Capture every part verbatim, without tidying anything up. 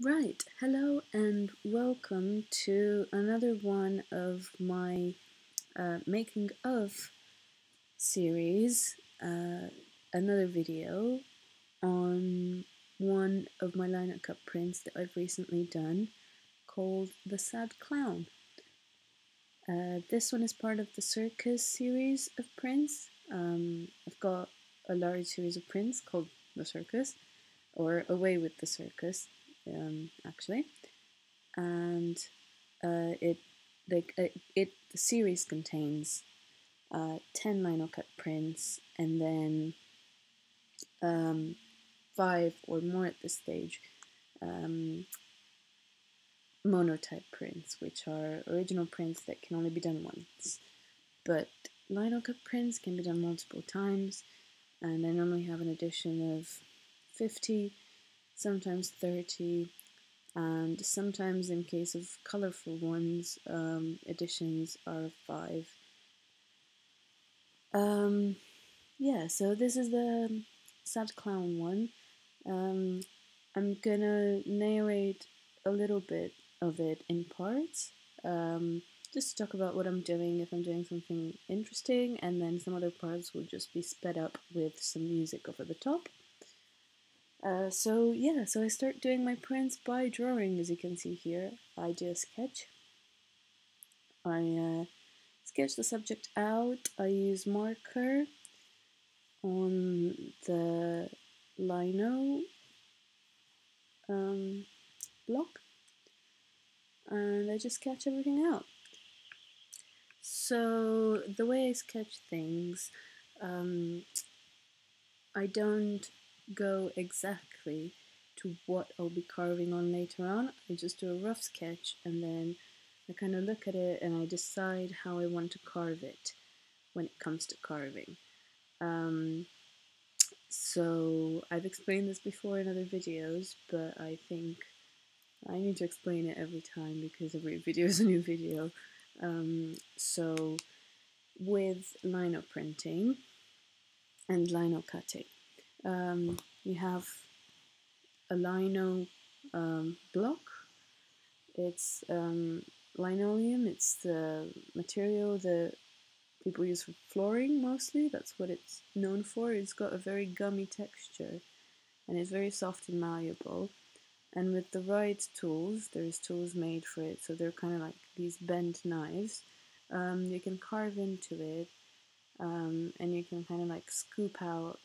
Right, hello and welcome to another one of my uh, making of series, uh, another video on one of my linocut prints that I've recently done called The Sad Clown. Uh, this one is part of the Circus series of prints. Um, I've got a large series of prints called The Circus, or Away With The Circus. Um, actually, and uh, it the it, it the series contains uh, ten linocut prints, and then um, five or more at this stage um, monotype prints, which are original prints that can only be done once. But linocut prints can be done multiple times, and I normally have an edition of fifty. Sometimes thirty, and sometimes in case of colorful ones, um, editions are five. Um, yeah, so this is the Sad Clown one. Um, I'm gonna narrate a little bit of it in parts, um, just to talk about what I'm doing, if I'm doing something interesting, and then some other parts will just be sped up with some music over the top. Uh, so yeah, so I start doing my prints by drawing, as you can see here. I do a sketch. I uh, sketch the subject out. I use marker on the lino um, block, and I just sketch everything out. So the way I sketch things, um, I don't go exactly to what I'll be carving on later on. I just do a rough sketch, and then I kind of look at it and I decide how I want to carve it when it comes to carving. Um, so I've explained this before in other videos, but I think I need to explain it every time because every video is a new video. Um, so with lino printing and lino cutting, Um, you have a lino um, block. It's um, linoleum. It's the material that people use for flooring mostly. That's what it's known for. It's got a very gummy texture, and it's very soft and malleable. And with the right tools, there's tools made for it, so they're kind of like these bent knives. Um, you can carve into it, um, and you can kind of like scoop out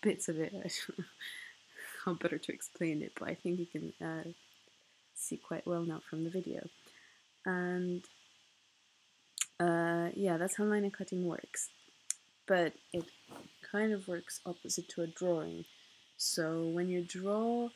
bits of it. I don't know how better to explain it, but I think you can uh, see quite well now from the video. And uh, yeah, that's how lino cutting works, but it kind of works opposite to a drawing. So when you draw,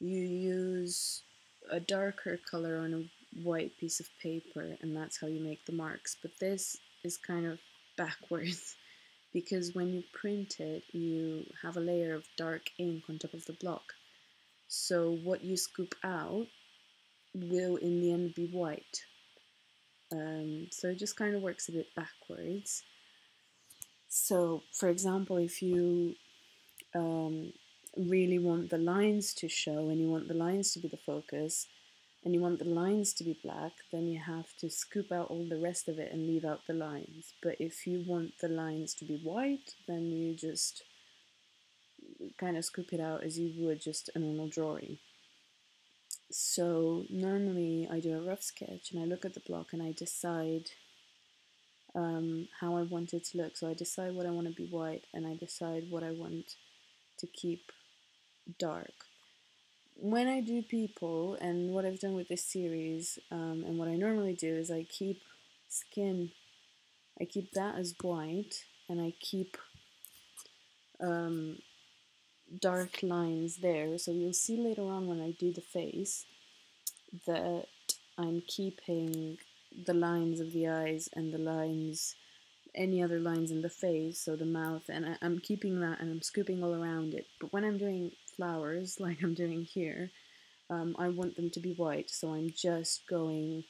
you use a darker color on a white piece of paper, and that's how you make the marks. But this is kind of backwards, because when you print it, you have a layer of dark ink on top of the block. So what you scoop out will in the end be white. Um, so it just kind of works a bit backwards. So for example, if you um, really want the lines to show, and you want the lines to be the focus, and you want the lines to be black, then you have to scoop out all the rest of it and leave out the lines. But if you want the lines to be white, then you just kind of scoop it out as you would just a normal drawing. So normally I do a rough sketch, and I look at the block, and I decide um, how I want it to look. So I decide what I want to be white, and I decide what I want to keep dark. When I do people, and what I've done with this series, um, and what I normally do is I keep skin, I keep that as white, and I keep um, dark lines there. So you'll see later on when I do the face that I'm keeping the lines of the eyes and the lines, any other lines in the face, so the mouth, and I, I'm keeping that, and I'm scooping all around it. But when I'm doing flowers, like I'm doing here, um, I want them to be white, so I'm just going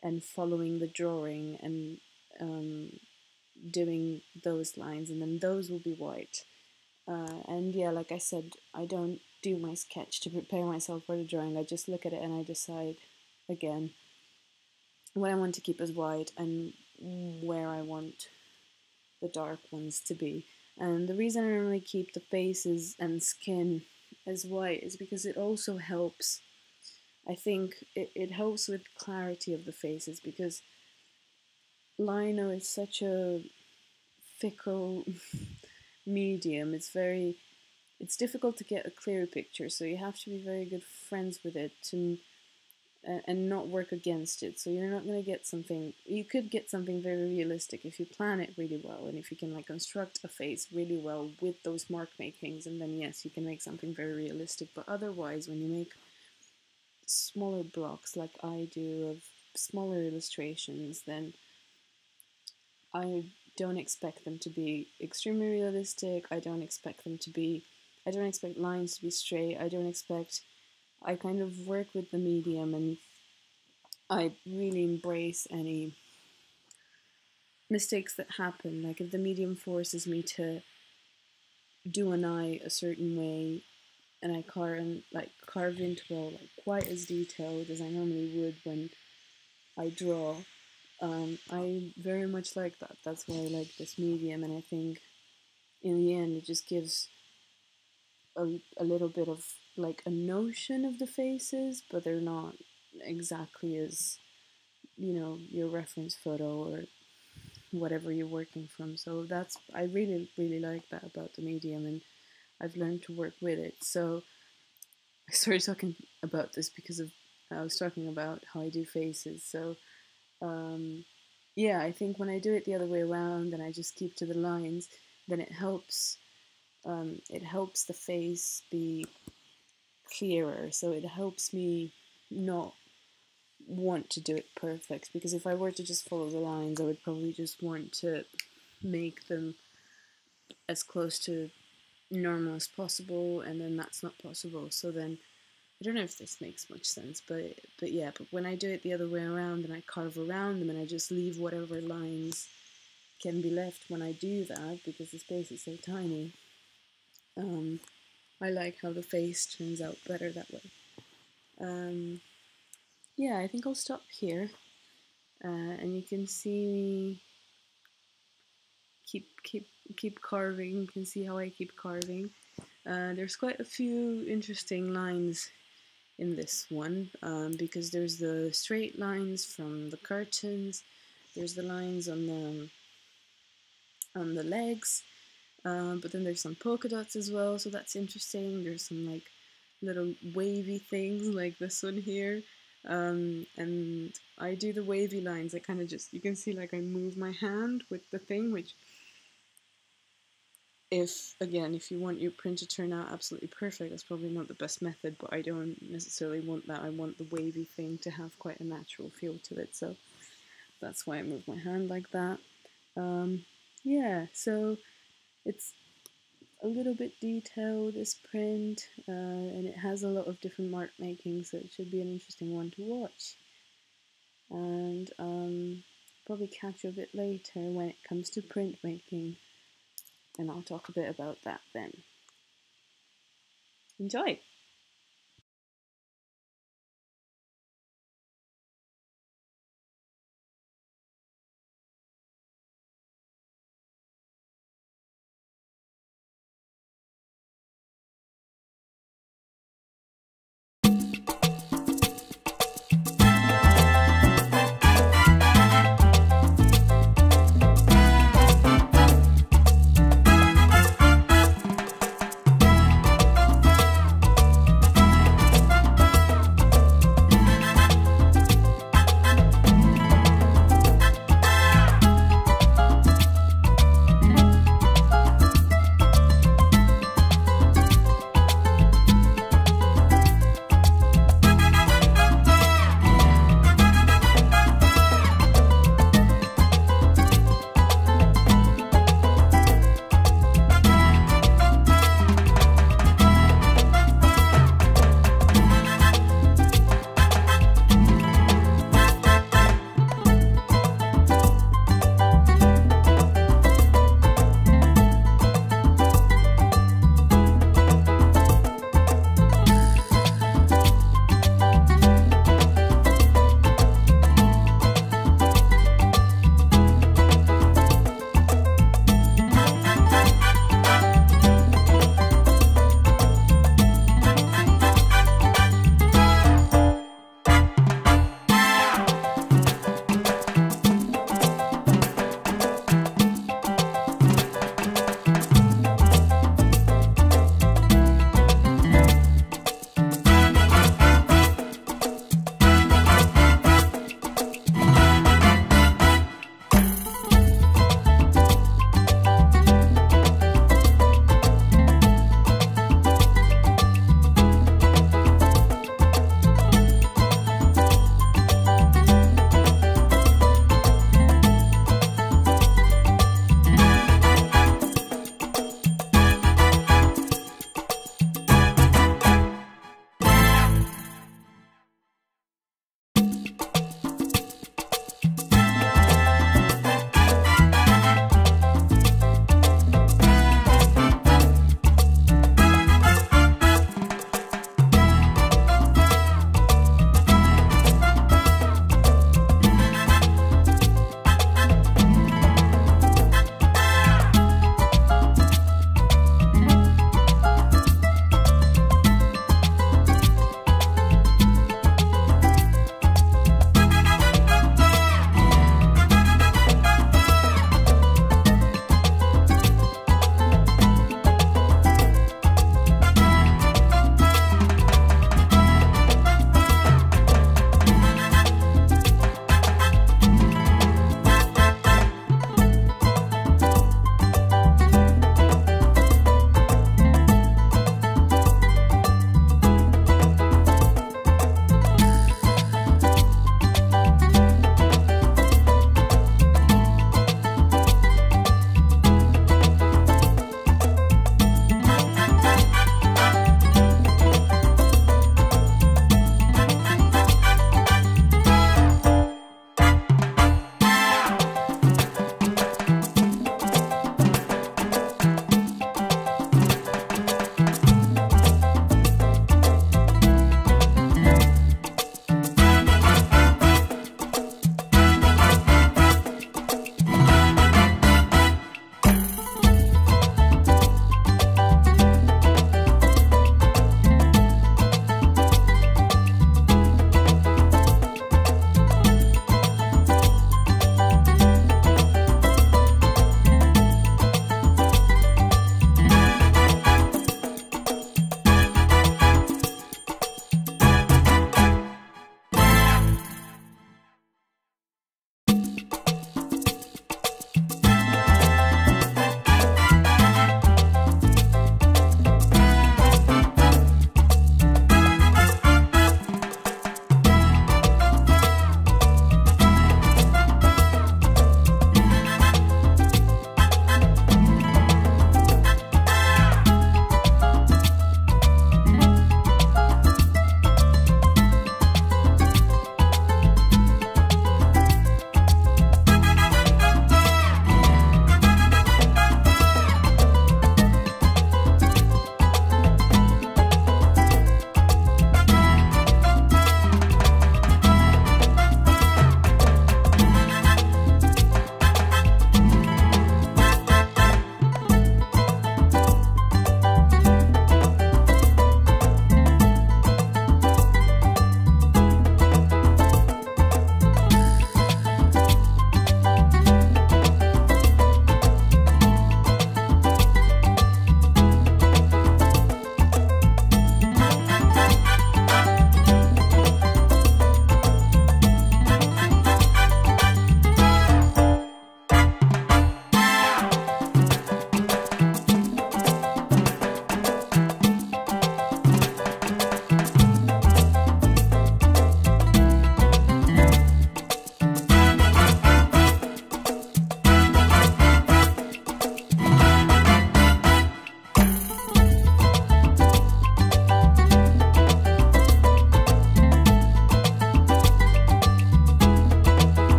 and following the drawing and um, doing those lines, and then those will be white. Uh, and yeah, like I said, I don't do my sketch to prepare myself for the drawing. I just look at it and I decide, again, what I want to keep as wide and where I want the dark ones to be. And the reason I normally keep the faces and skin as white is because it also helps, I think it, it helps with clarity of the faces, because lino is such a fickle medium. It's very, it's difficult to get a clear picture, so you have to be very good friends with it to uh, and not work against it. So you're not going to get something, you could get something very realistic if you plan it really well, and if you can like construct a face really well with those mark makings, and then yes, you can make something very realistic. But otherwise, when you make smaller blocks like I do of smaller illustrations, then I don't expect them to be extremely realistic. I don't expect them to be, I don't expect lines to be straight. I don't expect, I kind of work with the medium, and I really embrace any mistakes that happen. Like if the medium forces me to do an eye a certain way, and I carve, like, carve into it like quite as detailed as I normally would when I draw. Um, I very much like that. That's why I like this medium, and I think in the end it just gives a, a little bit of like a notion of the faces, but they're not exactly as, you know, your reference photo or whatever you're working from. So that's, I really, really like that about the medium, and I've learned to work with it. So I started talking about this because of I was talking about how I do faces. So um, yeah, I think when I do it the other way around and I just keep to the lines, then it helps. Um, it helps the face be clearer. So it helps me not want to do it perfect, because if I were to just follow the lines, I would probably just want to make them as close to normal as possible, and then that's not possible. So then I don't know if this makes much sense, but but yeah, but when I do it the other way around and I carve around them and I just leave whatever lines can be left when I do that, because the space is so tiny, um, I like how the face turns out better that way. Um, yeah, I think I'll stop here, uh, and you can see me keep keep keep carving. You can see how I keep carving. Uh, there's quite a few interesting lines in this one, um, because there's the straight lines from the curtains, there's the lines on the on the legs, uh, but then there's some polka dots as well, so that's interesting. There's some like little wavy things like this one here, um, and I do the wavy lines. I kind of just, you can see like I move my hand with the thing, which, if, again, if you want your print to turn out absolutely perfect, that's probably not the best method, but I don't necessarily want that. I want the wavy thing to have quite a natural feel to it, so that's why I move my hand like that. Um, yeah, so it's a little bit detailed, this print, uh, and it has a lot of different mark making, so it should be an interesting one to watch. And um, probably catch you a bit later when it comes to print making, and I'll talk a bit about that then. Enjoy!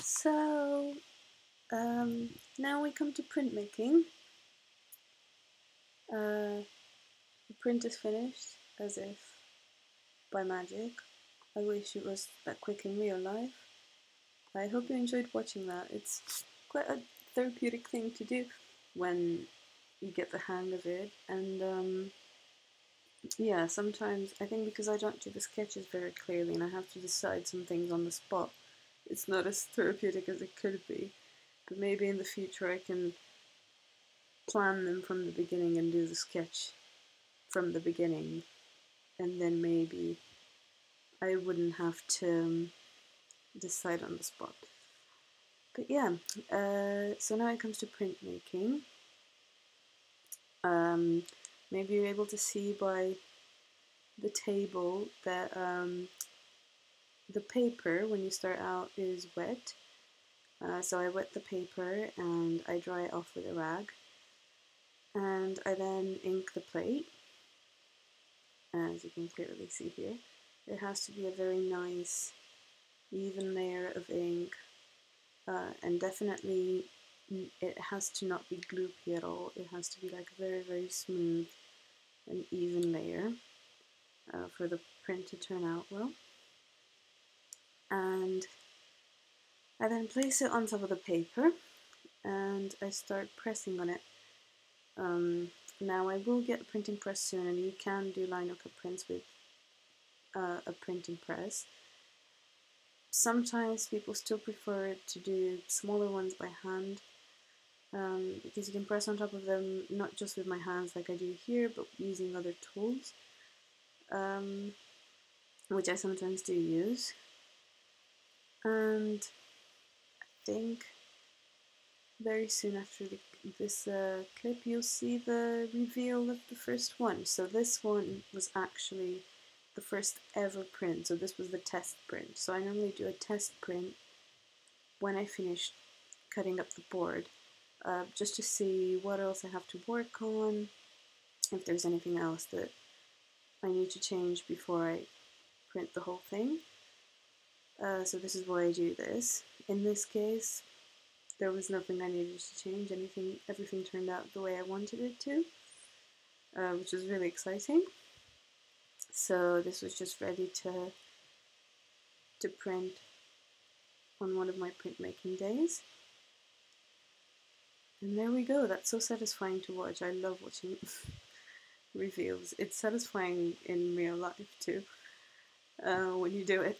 So um, now we come to printmaking. Uh, the print is finished, as if by magic. I wish it was that quick in real life. I hope you enjoyed watching that. It's quite a therapeutic thing to do when you get the hang of it, and um, yeah, sometimes I think because I don't do the sketches very clearly and I have to decide some things on the spot, it's not as therapeutic as it could be, but maybe in the future I can plan them from the beginning and do the sketch from the beginning, and then maybe I wouldn't have to decide on the spot. But yeah, uh, so now it comes to printmaking. Um, maybe you're able to see by the table that um, the paper, when you start out, is wet. Uh, so I wet the paper and I dry it off with a rag. And I then ink the plate, as you can clearly see here. It has to be a very nice, even layer of ink. Uh, and definitely it has to not be gloopy at all, it has to be like a very very smooth and even layer uh, for the print to turn out well. And I then place it on top of the paper and I start pressing on it. Um, now I will get a printing press soon, and you can do linocut prints with uh, a printing press. Sometimes people still prefer to do smaller ones by hand, um, because you can press on top of them not just with my hands like I do here, but using other tools, um, which I sometimes do use. And I think very soon after the, this uh, clip you'll see the reveal of the first one. So this one was actually the first ever print, so this was the test print. So I normally do a test print when I finish cutting up the board, uh, just to see what else I have to work on, if there's anything else that I need to change before I print the whole thing. Uh, so this is why I do this. In this case, there was nothing I needed to change. Anything, everything turned out the way I wanted it to, uh, which is really exciting. So this was just ready to, to print on one of my printmaking days. And there we go, that's so satisfying to watch. I love watching reveals. It's satisfying in real life too, uh, when you do it.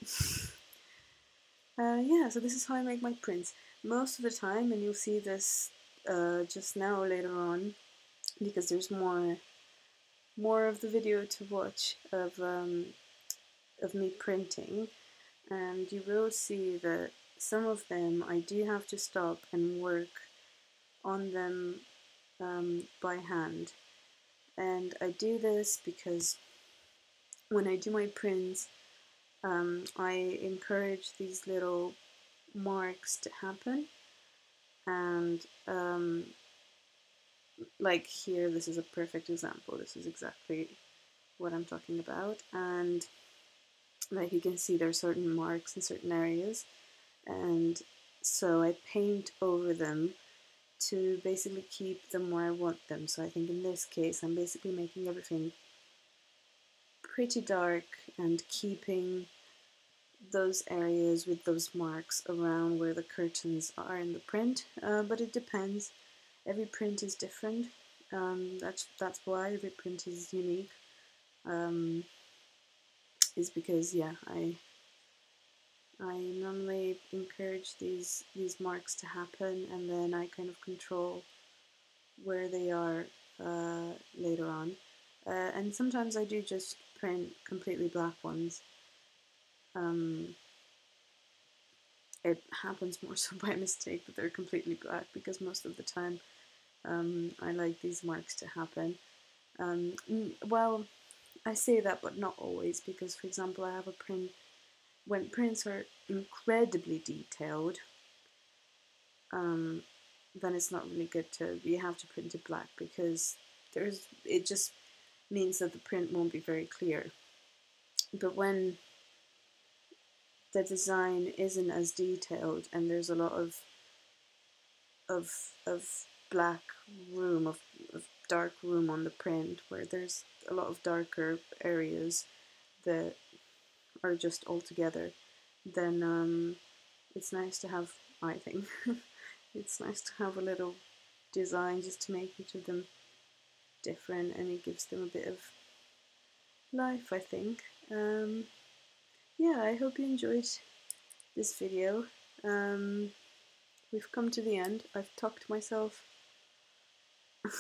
uh, yeah, so this is how I make my prints. Most of the time, and you'll see this uh, just now or later on, because there's more more of the video to watch of, um, of me printing, and you will see that some of them I do have to stop and work on them um, by hand. And I do this because when I do my prints, um, I encourage these little marks to happen, and um, like here, this is a perfect example. This is exactly what I'm talking about, and like you can see, there are certain marks in certain areas, and so I paint over them to basically keep them where I want them. So I think in this case, I'm basically making everything pretty dark and keeping those areas with those marks around where the curtains are in the print, uh, but it depends. Every print is different, um, that's, that's why every print is unique, um, is because, yeah, I I normally encourage these, these marks to happen, and then I kind of control where they are uh, later on, uh, and sometimes I do just print completely black ones. Um, it happens more so by mistake that they're completely black, because most of the time um, I like these marks to happen. Um, well, I say that, but not always, because for example I have a print, when prints are incredibly detailed, um, then it's not really good to, you have to print it black, because there's, it just means that the print won't be very clear. But when the design isn't as detailed, and there's a lot of of of black room, of, of dark room on the print, where there's a lot of darker areas that are just all together, then um, it's nice to have, I think, it's nice to have a little design just to make each of them different, and it gives them a bit of life, I think. Um, yeah, I hope you enjoyed this video. Um, we've come to the end. I've talked myself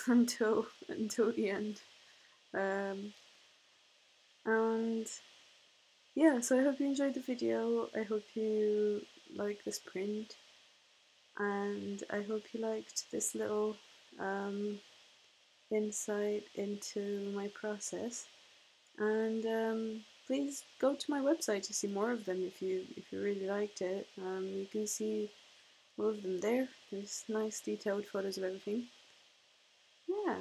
until until the end, um, and yeah, so I hope you enjoyed the video, I hope you like this print, and I hope you liked this little um, insight into my process, and um, please go to my website to see more of them if you if you really liked it. Um, you can see all of them there. There's nice detailed photos of everything. Yeah,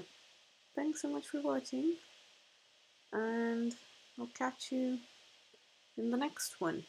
thanks so much for watching, and I'll catch you in the next one.